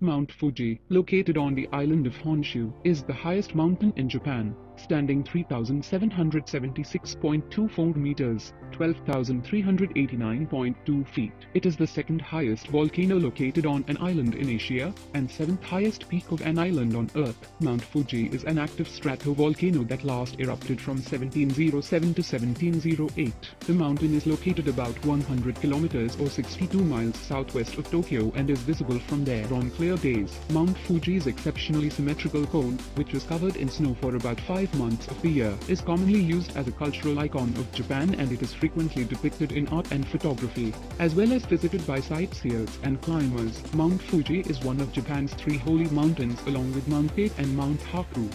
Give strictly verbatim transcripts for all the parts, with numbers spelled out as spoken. Mount Fuji, located on the island of Honshu, is the highest mountain in Japan, standing three thousand seven hundred seventy-six point two four meters, twelve thousand three hundred eighty-nine point two feet. It is the second highest volcano located on an island in Asia, and seventh highest peak of an island on Earth. Mount Fuji is an active stratovolcano that last erupted from seventeen oh seven to seventeen oh eight. The mountain is located about one hundred kilometers or sixty-two miles southwest of Tokyo and is visible from there on clear days. Mount Fuji's exceptionally symmetrical cone, which is covered in snow for about five months of the year, is commonly used as a cultural icon of Japan, and it is frequently depicted in art and photography, as well as visited by sightseers and climbers. Mount Fuji is one of Japan's three holy mountains along with Mount Tate and Mount Hakone.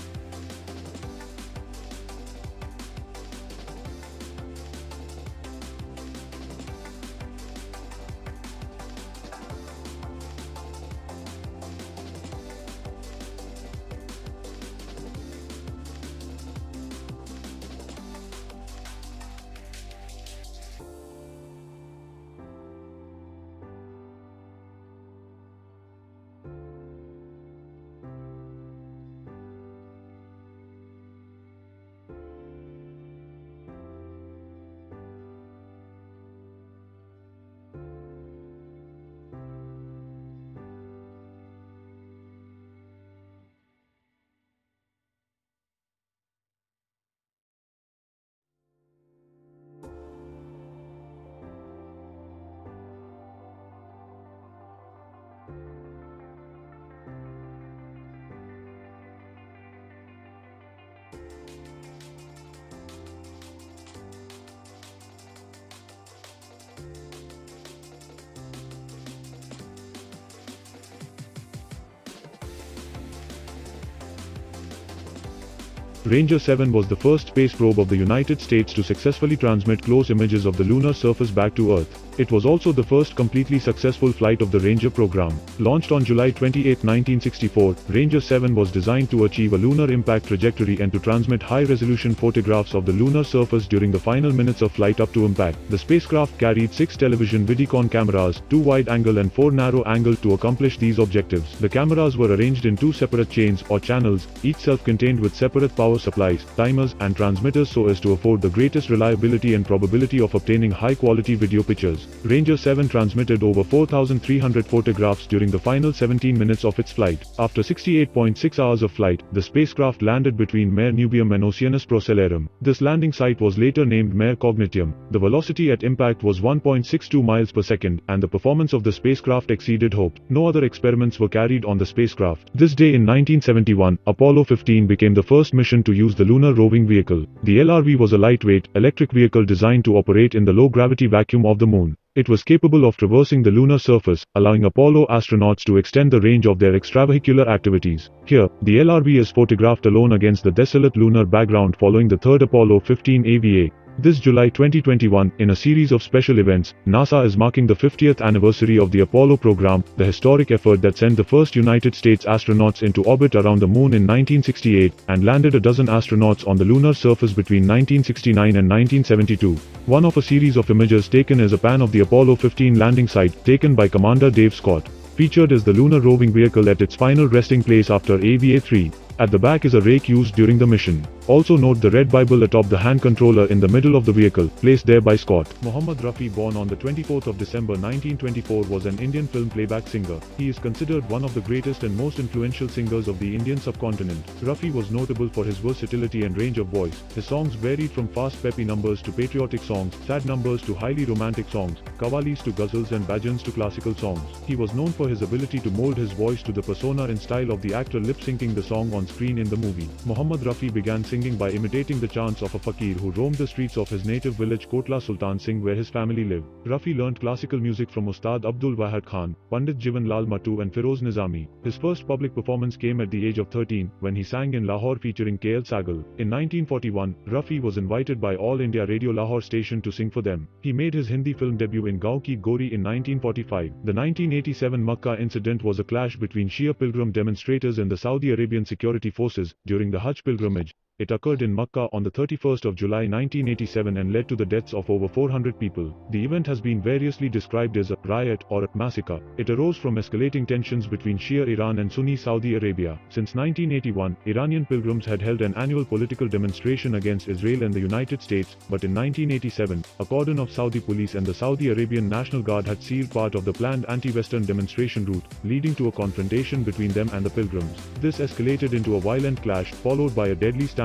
Ranger seven was the first space probe of the United States to successfully transmit close images of the lunar surface back to Earth. It was also the first completely successful flight of the Ranger program. Launched on July twenty-eighth nineteen sixty-four, Ranger seven was designed to achieve a lunar impact trajectory and to transmit high-resolution photographs of the lunar surface during the final minutes of flight up to impact. The spacecraft carried six television Vidicon cameras, two wide-angle and four narrow-angle, to accomplish these objectives. The cameras were arranged in two separate chains or channels, each self-contained with separate power supplies, timers, and transmitters so as to afford the greatest reliability and probability of obtaining high-quality video pictures. Ranger seven transmitted over four thousand three hundred photographs during the final seventeen minutes of its flight. After sixty-eight point six hours of flight, the spacecraft landed between Mare Nubium and Oceanus Procellarum. This landing site was later named Mare Cognitium. The velocity at impact was one point six two miles per second, and the performance of the spacecraft exceeded hope. No other experiments were carried on the spacecraft. This day in nineteen seventy-one, Apollo fifteen became the first mission to use the lunar roving vehicle. The L R V was a lightweight, electric vehicle designed to operate in the low-gravity vacuum of the moon. It was capable of traversing the lunar surface, allowing Apollo astronauts to extend the range of their extravehicular activities. Here, the L R V is photographed alone against the desolate lunar background following the third Apollo fifteen E V A. This July twenty twenty-one, in a series of special events, NASA is marking the fiftieth anniversary of the Apollo program, the historic effort that sent the first United States astronauts into orbit around the moon in nineteen sixty-eight, and landed a dozen astronauts on the lunar surface between nineteen sixty-nine and nineteen seventy-two. One of a series of images taken is a pan of the Apollo fifteen landing site, taken by Commander Dave Scott. Featured is the lunar roving vehicle at its final resting place after E V A three. At the back is a rake used during the mission. Also note the red Bible atop the hand controller in the middle of the vehicle, placed there by Scott. Muhammad Rafi, born on the twenty-fourth of December nineteen twenty-four, was an Indian film playback singer. He is considered one of the greatest and most influential singers of the Indian subcontinent. Rafi was notable for his versatility and range of voice. His songs varied from fast peppy numbers to patriotic songs, sad numbers to highly romantic songs, qawwalis to ghazals, and bhajans to classical songs. He was known for his ability to mold his voice to the persona and style of the actor, lip-syncing the song on screen in the movie. Muhammad Rafi began singing by imitating the chants of a fakir who roamed the streets of his native village Kotla Sultan Singh, where his family lived. Rafi learned classical music from Ustad Abdul Wahid Khan, Pandit Jivan Lal Matu, and Firoz Nizami. His first public performance came at the age of thirteen, when he sang in Lahore featuring K L Sagal. In nineteen forty-one, Rafi was invited by All India Radio Lahore station to sing for them. He made his Hindi film debut in Gau Ki Gori in nineteen forty-five. The nineteen eighty-seven Makkah incident was a clash between Shia pilgrim demonstrators and the Saudi Arabian security forces during the Hajj pilgrimage. It occurred in Makkah on the thirty-first of July nineteen eighty-seven and led to the deaths of over four hundred people. The event has been variously described as a riot or a massacre. It arose from escalating tensions between Shia Iran and Sunni Saudi Arabia. Since nineteen eighty-one, Iranian pilgrims had held an annual political demonstration against Israel and the United States, but in nineteen eighty-seven, a cordon of Saudi police and the Saudi Arabian National Guard had sealed part of the planned anti-Western demonstration route, leading to a confrontation between them and the pilgrims. This escalated into a violent clash, followed by a deadly stampede.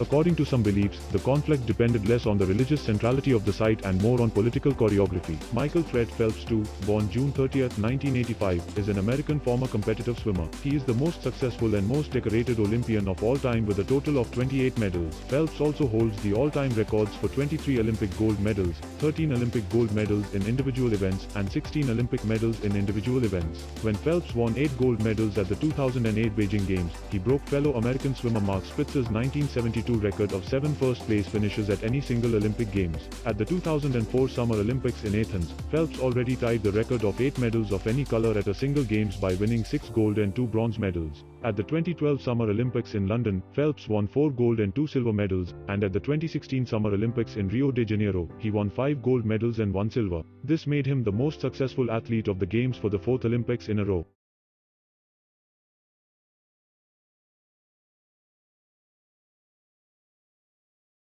According to some beliefs, the conflict depended less on the religious centrality of the site and more on political choreography. Michael Fred Phelps the Second, born June thirtieth, nineteen eighty-five, is an American former competitive swimmer. He is the most successful and most decorated Olympian of all time with a total of twenty-eight medals. Phelps also holds the all-time records for twenty-three Olympic gold medals, thirteen Olympic gold medals in individual events, and sixteen Olympic medals in individual events. When Phelps won eight gold medals at the two thousand eight Beijing Games, he broke fellow American swimmer Mark Spitzer's nineteen seventy-two record of seven first-place finishes at any single Olympic Games. At the two thousand four Summer Olympics in Athens, Phelps already tied the record of eight medals of any color at a single Games by winning six gold and two bronze medals. At the twenty twelve Summer Olympics in London, Phelps won four gold and two silver medals, and at the twenty sixteen Summer Olympics in Rio de Janeiro, he won five gold medals and one silver. This made him the most successful athlete of the Games for the fourth Olympics in a row.